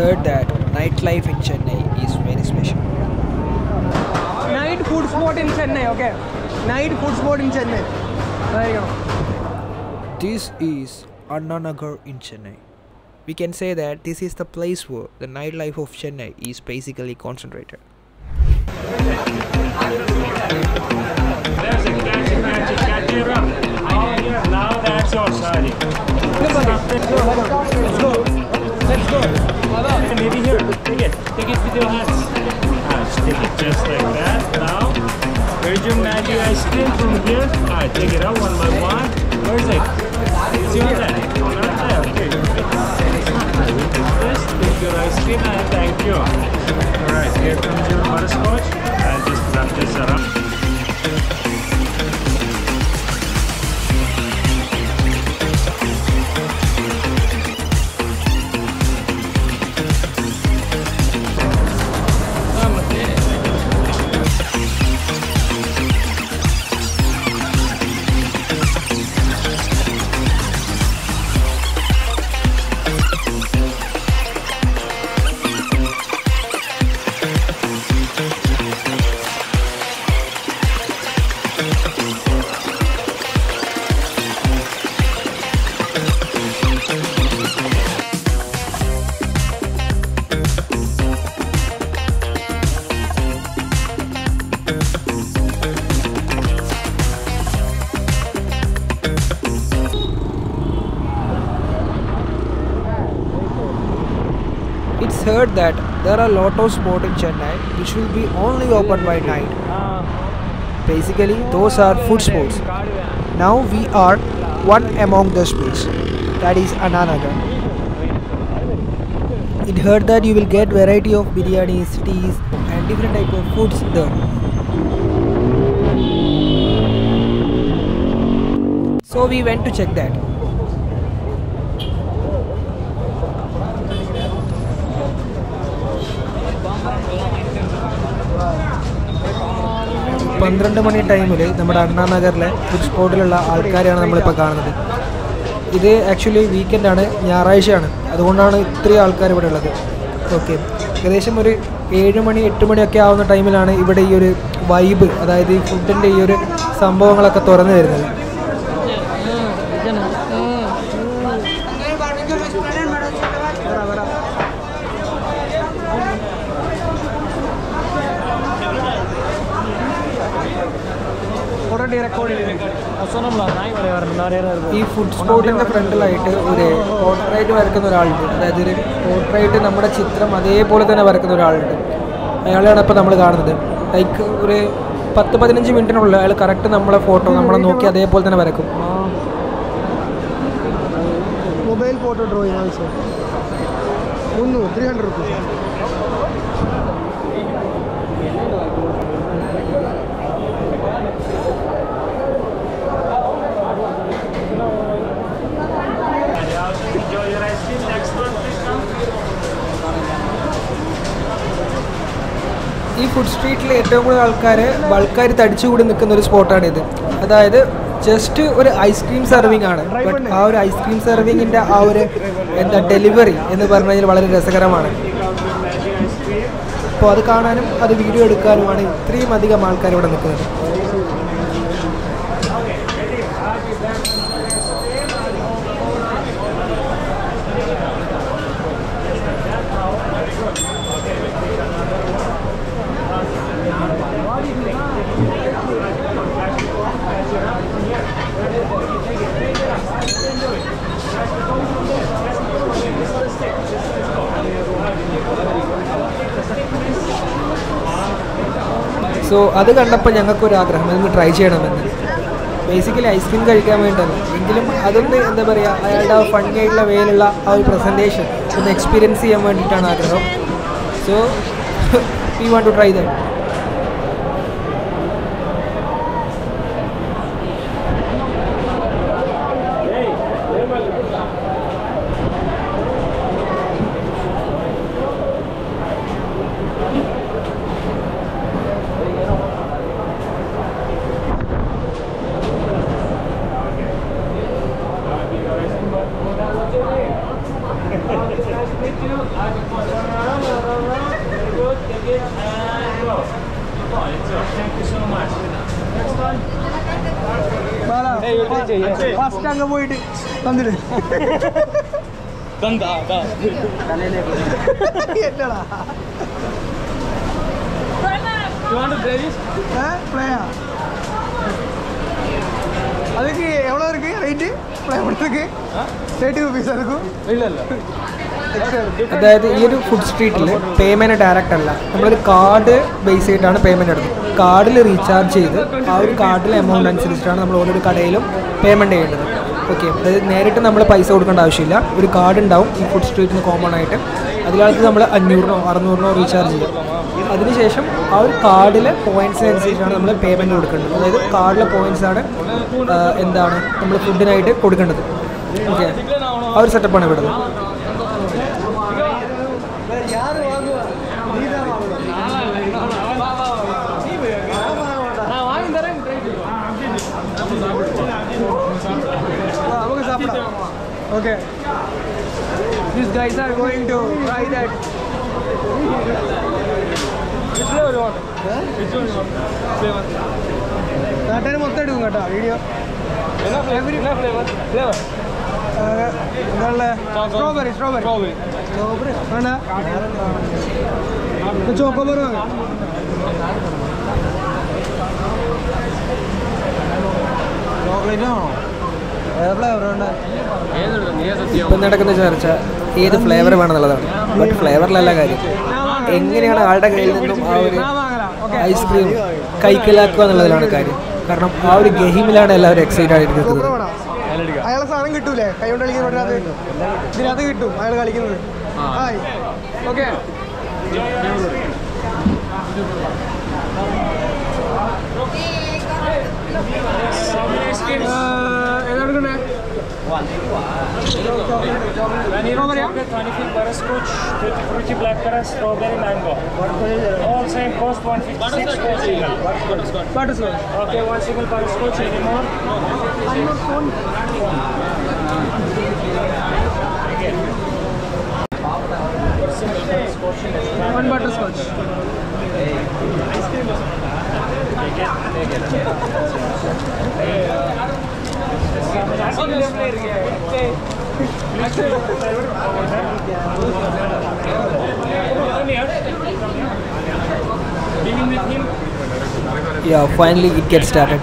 heard that nightlife in Chennai is very special. Night food spot in Chennai, okay? Night food spot in Chennai. There you go. This is Anna Nagar in Chennai. We can say that this is the place where the nightlife of Chennai is basically concentrated. Take it out one by one. Where is it? It's your hand. Okay. Just take your ice cream and thank you. Alright, here comes your butterscotch. I'll just wrap this around. It's heard that there are a lot of spots in Chennai which will be only open by night. Basically, those are food spots. Now we are one among the spots, that is Anna Nagar. It heard that you will get variety of biryanis, teas and different type of foods there. So we went to check that. In the 12 time, we have to this actually weekend. Okay. This food spot in the front light is a portrait. This food street is a spot. That is just an ice cream serving. But our ice cream serving is a delivery. So that's why we try it. Basically, ice cream is a fun guide presentation. So experience so we want to try that. Thank you so much. Next one. Hey, you take it. First time go it. Tandile. Tanda. You want to play this? Play. How much is it? How much is it? It's a food street. Payment direct. We have a card based payment. Card recharge. Card amount payment. Okay. We have a card in food street. We have a card in food street. In the food night, okay. Our setup on a better. Okay. These guys are going to try that. It's I don't want to do a video. Flavor. Strawberry. Chocolate. How did Gahimilan allow excited? I also have it too late. I don't get it too. I'll get it. Hi. Okay. All same cost, 156. Butterscotch. Okay, one single butterscotch anymore. I'm not phone. Again. One butterscotch. Ice cream or yeah, finally it gets started.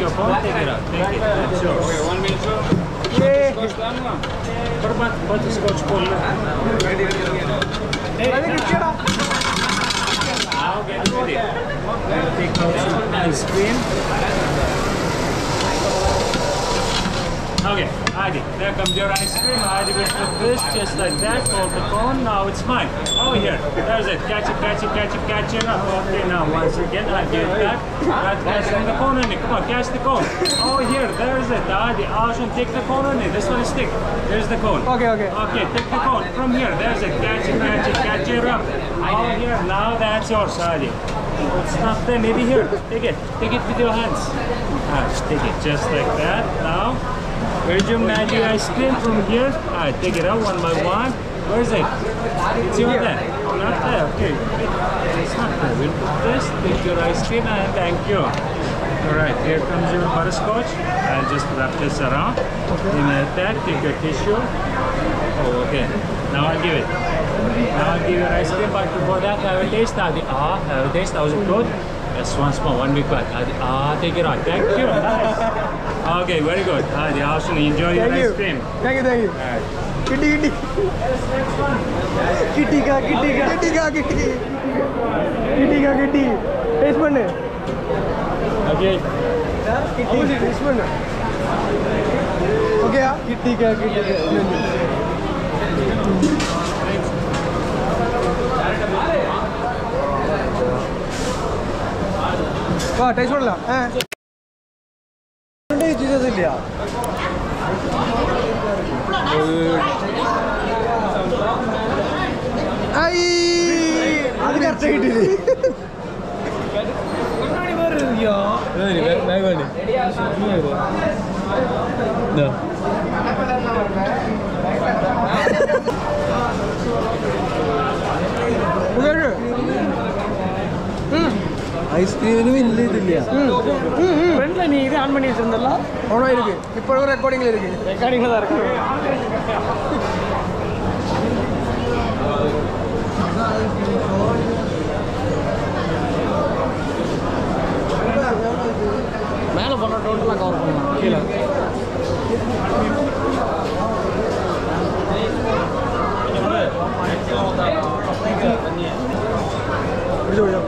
Okay, Adi, there comes your ice cream. Adi with the fish, just like that, hold the cone, now it's mine. Oh, here, there's it. Catch it. Okay, now once again, I get that. Not catching the cone on it. Come on, catch the cone. Oh, here, there's it. Adi, Ashun, take the cone on it. This one is thick. Here's the cone. Okay, take the cone. From here, there's it. Catch it up. Oh, here, now that's yours, Adi. It's not there, maybe here. Take it with your hands. Take it, just like that. Now. Where's your magic ice cream from here? Alright, take it out one by one. Where is it? It's your there. Not there, okay. It's not there. We'll put this, take your ice cream and thank you. Alright, here comes your butterscotch. I'll just wrap this around. Like that, take your tissue. Oh, okay. Now I'll give it. Now I'll give your ice cream, but before that I will taste. That was good. Yes, once more, one big bite. Take it out. Thank you. Nice. Okay, very good. Adi, Ashun, enjoy your ice cream. Thank you. Right. Kitty. Kitty. Taste one. Okay. Kitty. Taste one. Okay, kitty. Wow, taste one lah. Jesus India. ice cream Yes, I am a good You look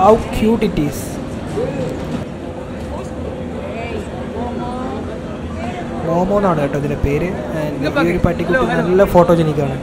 how cute it is. Momo naadu atto idile peru and very particular nalla photogenic aanu.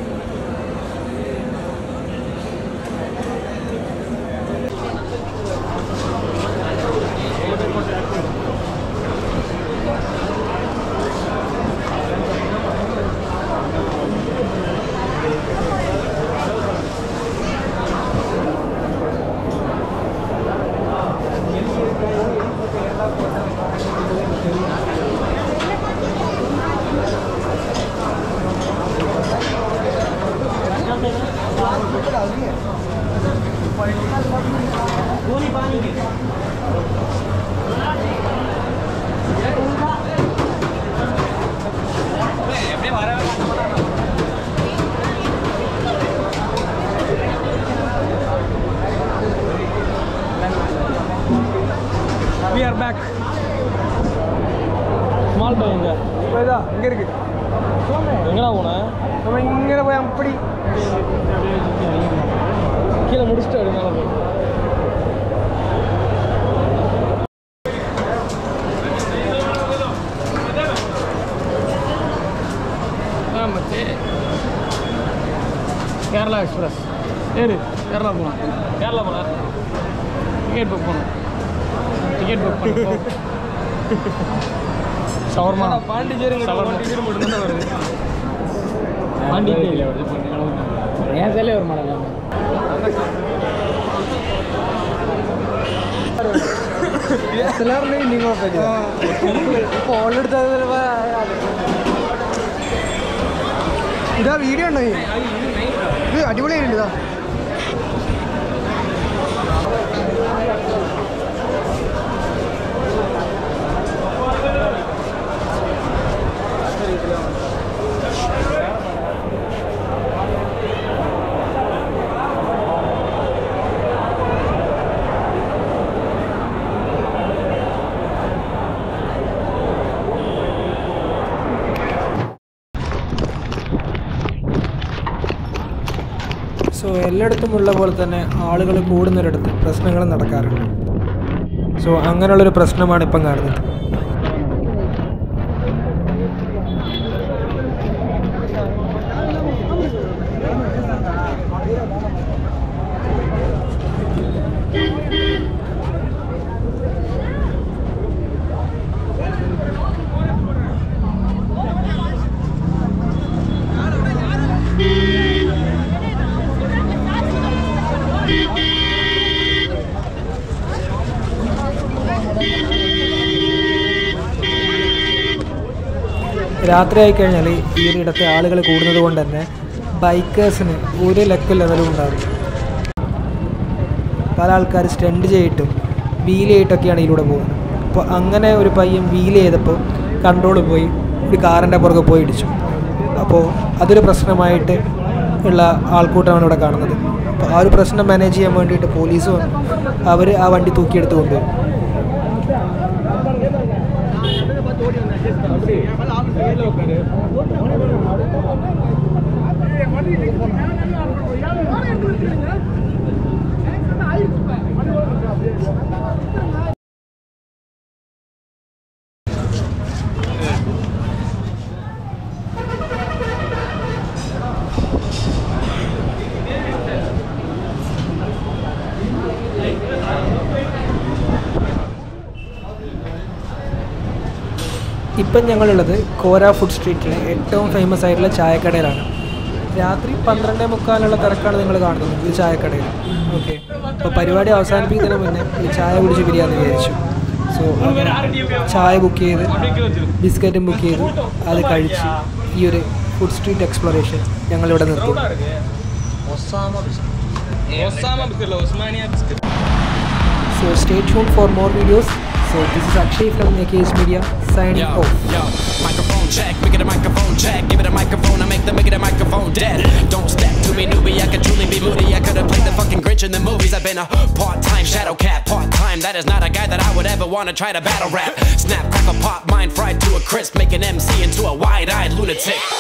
snack. Small boy, where are you? Kerala Express. Kerala Puna. Ticket book Puna. Shawarma. Pandi I do believe it. So, Rathri Kanali, here at the Alagal Kurna Wonder, bikers and Uri Lakil Avalunda. Paralkar stand jate, wheelay Takiani Rudabo. Angana Uripayam wheelay the po, controlled boy, the car and a burger poetich. Apo, other personamite, Alcotan or a carnada. Our personal manager amended a police on Avare Avantikir Tunde. Kora food street is a famous site. It's a very famous site. Okay. So, chai bouquet, biscuit and bouquet. This is food street exploration. So, stay tuned for more videos. So this is Akshay from AKS Media, signing off. Microphone check, we get a microphone check. Give it a microphone, I make the bigger microphone dead. Don't step to me, newbie, I could truly be moody. I could've played the fucking Grinch in the movies. I've been a part-time shadow cat, part-time. That is not a guy that I would ever want to try to battle rap. Snap, crack a pop, mind fried to a crisp. Make an MC into a wide-eyed lunatic.